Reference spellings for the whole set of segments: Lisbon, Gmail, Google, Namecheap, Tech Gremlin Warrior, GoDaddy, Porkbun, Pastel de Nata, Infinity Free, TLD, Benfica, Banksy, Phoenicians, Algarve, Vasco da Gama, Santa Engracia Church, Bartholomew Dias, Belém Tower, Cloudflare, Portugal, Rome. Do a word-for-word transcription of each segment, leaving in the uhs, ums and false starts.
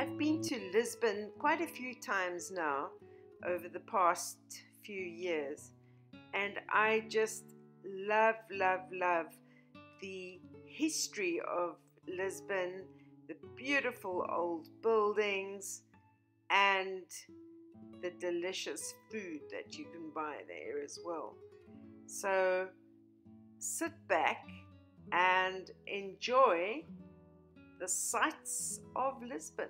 I've been to Lisbon quite a few times now over the past few years, and I just love, love, love the history of Lisbon, the beautiful old buildings, and the delicious food that you can buy there as well. So sit back and enjoy the sights of Lisbon.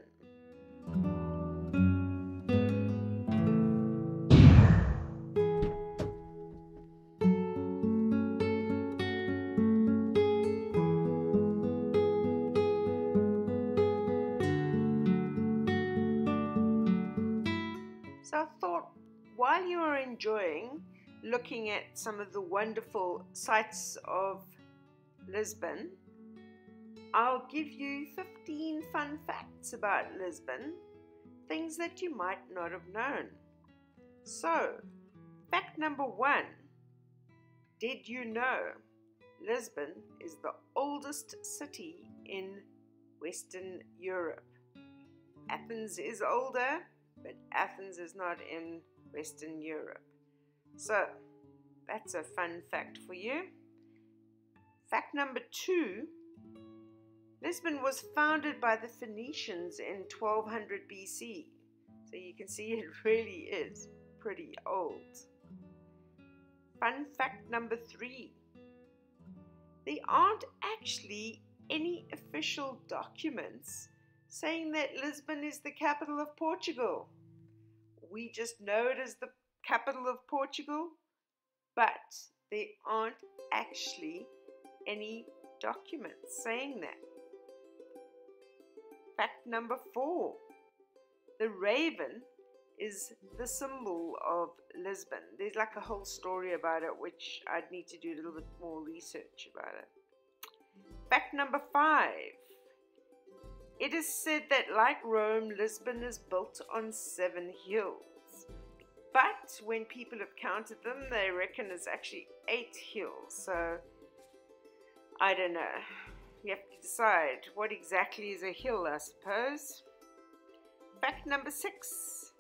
So I thought, while you are enjoying looking at some of the wonderful sights of Lisbon, I'll give you fifteen fun facts about Lisbon, things that you might not have known. So, fact number one, did you know Lisbon is the oldest city in Western Europe? Athens is older, but Athens is not in Western Europe. So, that's a fun fact for you. Fact number two, Lisbon was founded by the Phoenicians in twelve hundred B C, so you can see it really is pretty old. Fun fact number three, there aren't actually any official documents saying that Lisbon is the capital of Portugal. We just know it as the capital of Portugal, but there aren't actually any documents saying that. Fact number four, the raven is the symbol of Lisbon. There's like a whole story about it, which I'd need to do a little bit more research about it. Fact number five, it is said that like Rome, Lisbon is built on seven hills. But when people have counted them, they reckon it's actually eight hills. So, I don't know. You have to decide what exactly is a hill, I suppose. Fact number six.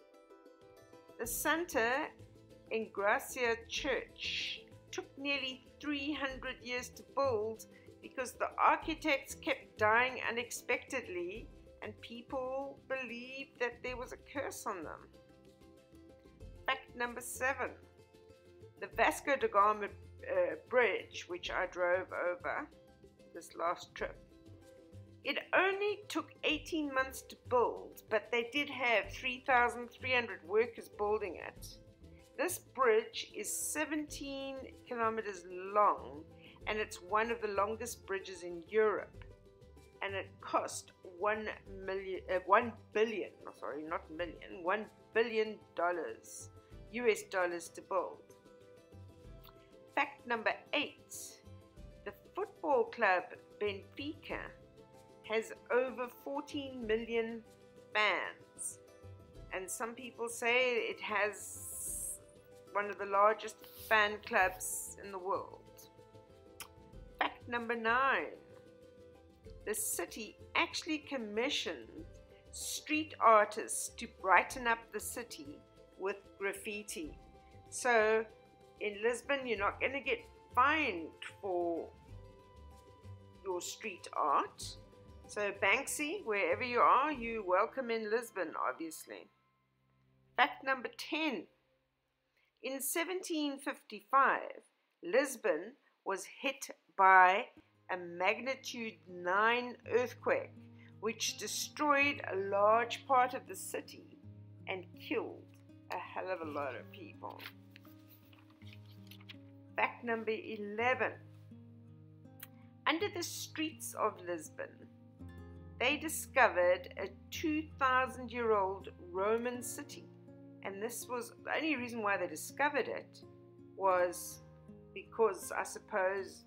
The Santa Engracia Church took nearly three hundred years to build because the architects kept dying unexpectedly and people believed that there was a curse on them. Fact number seven. The Vasco da Gama uh, bridge, which I drove over this last trip. It only took eighteen months to build, but they did have three thousand three hundred workers building it. This bridge is seventeen kilometers long and it's one of the longest bridges in Europe, and it cost one million uh, one billion oh, sorry not million one billion dollars U S dollars to build. Fact number eight, football club Benfica has over fourteen million fans, and some people say it has one of the largest fan clubs in the world. Fact number nine, the city actually commissioned street artists to brighten up the city with graffiti. So in Lisbon you're not going to get fined for your street art. So Banksy, wherever you are, you welcome in Lisbon, obviously. Fact number ten. In seventeen fifty-five, Lisbon was hit by a magnitude nine earthquake, which destroyed a large part of the city and killed a hell of a lot of people. Fact number eleven. Under the streets of Lisbon, they discovered a two thousand year old Roman city, and this was the only reason why they discovered it was because, I suppose,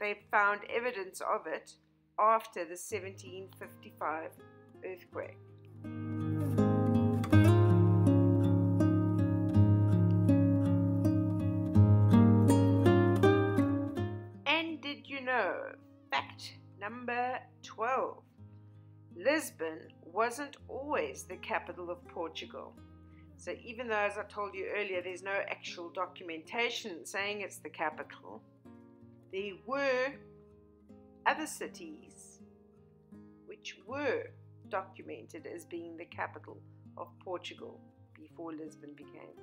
they found evidence of it after the seventeen fifty-five earthquake. Number twelve. Lisbon wasn't always the capital of Portugal. So even though, as I told you earlier, there's no actual documentation saying it's the capital, there were other cities which were documented as being the capital of Portugal before Lisbon became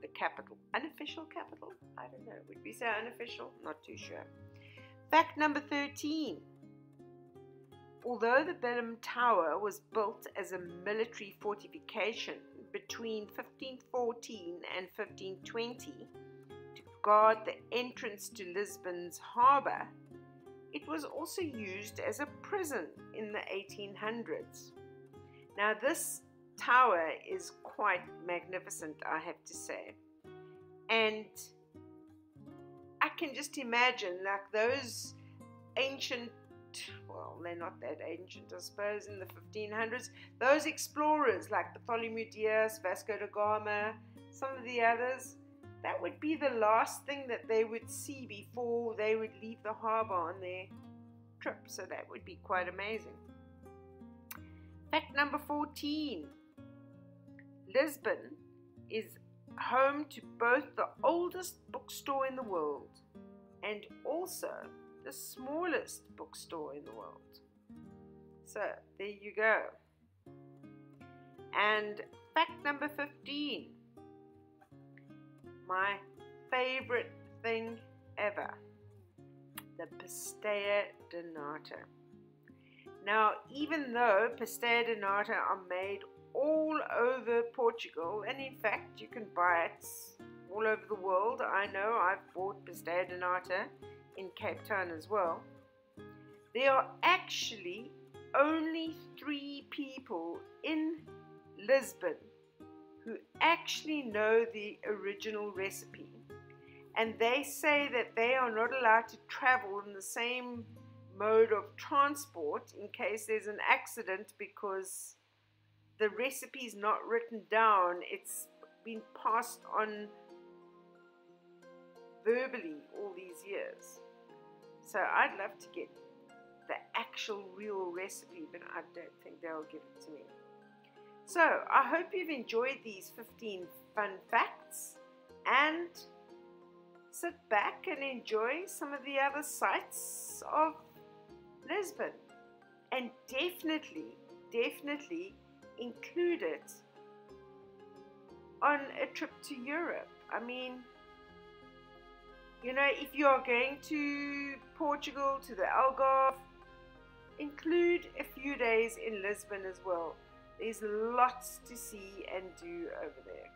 the capital. Unofficial capital? I don't know. Would we say unofficial? Not too sure. Fact number thirteen. Although the Belém Tower was built as a military fortification between fifteen fourteen and fifteen twenty to guard the entrance to Lisbon's harbour, it was also used as a prison in the eighteen hundreds. Now this tower is quite magnificent, I have to say. And I can just imagine, like, those ancient, well, they're not that ancient, I suppose, in the fifteen hundreds, those explorers like Bartholomew Dias, Vasco da Gama, some of the others, that would be the last thing that they would see before they would leave the harbour on their trip. So that would be quite amazing. Fact number fourteen. Lisbon is home to both the oldest bookstore in the world and also the smallest bookstore in the world. So there you go. And fact number fifteen, my favorite thing ever, the Pastel de Nata. Now, even though Pastel de Nata are made all over Portugal, and in fact you can buy it all over the world, I know I've bought Pastel de Nata in Cape Town as well, there are actually only three people in Lisbon who actually know the original recipe, and they say that they are not allowed to travel in the same mode of transport in case there's an accident, because the recipe is not written down, it's been passed on verbally all these years. So I'd love to get the actual real recipe, but I don't think they'll give it to me. So I hope you've enjoyed these fifteen fun facts, and sit back and enjoy some of the other sights of Lisbon, and definitely, definitely include it on a trip to Europe. I mean, you know, if you are going to Portugal, to the Algarve, include a few days in Lisbon as well. There's lots to see and do over there.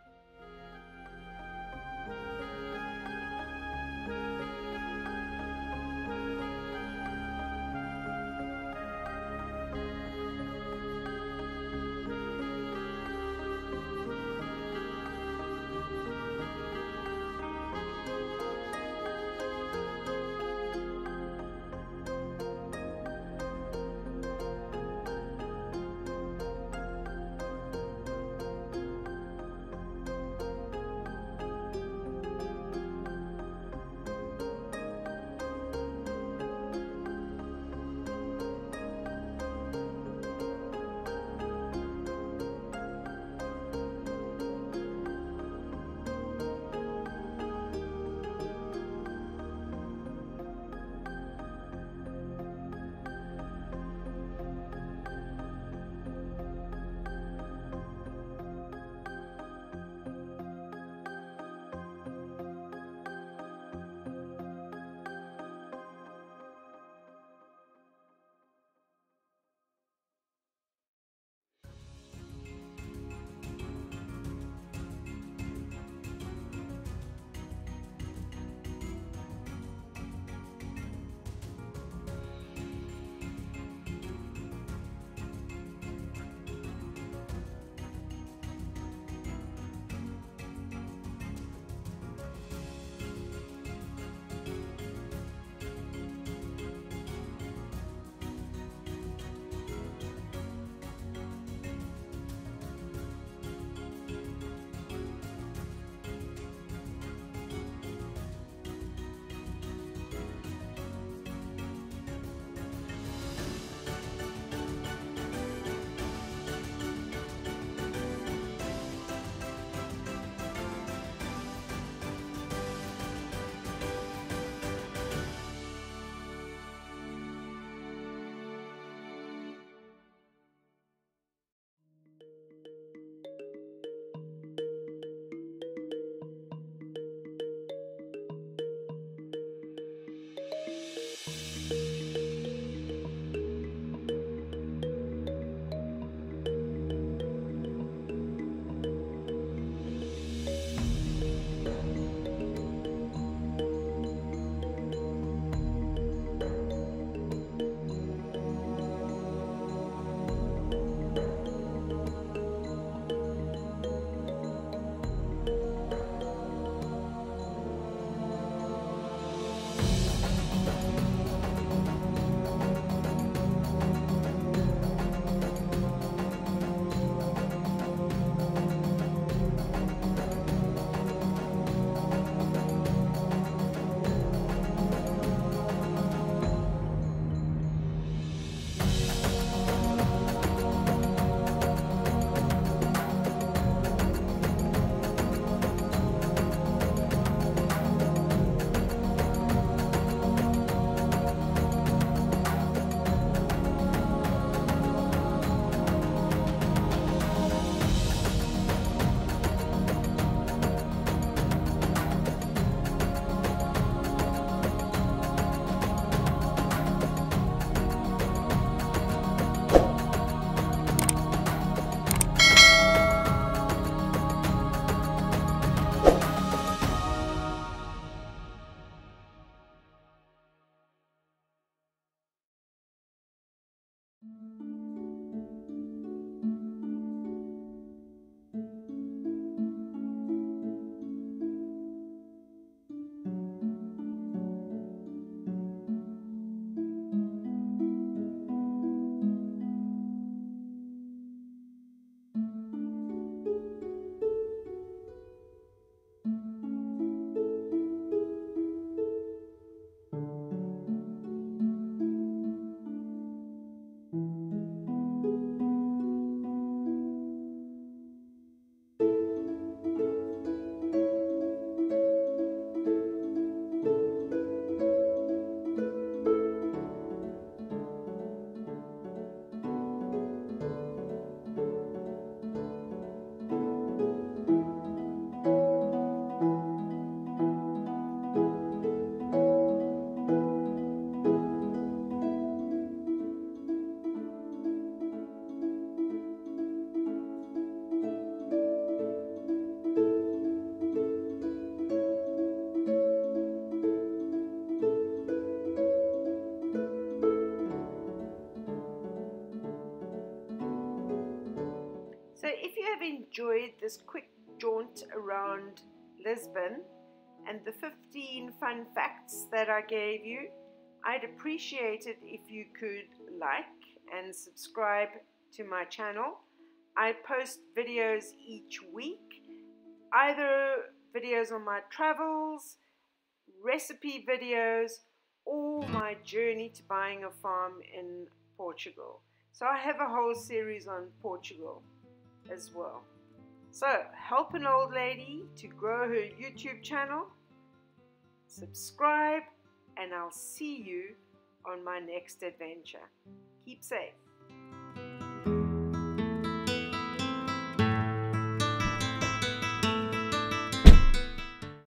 have enjoyed this quick jaunt around Lisbon and the fifteen fun facts that I gave you. I'd appreciate it if you could like and subscribe to my channel. I post videos each week, either videos on my travels, recipe videos, or my journey to buying a farm in Portugal. So I have a whole series on Portugal as well. So help an old lady to grow her YouTube channel, subscribe, and I'll see you on my next adventure. Keep safe.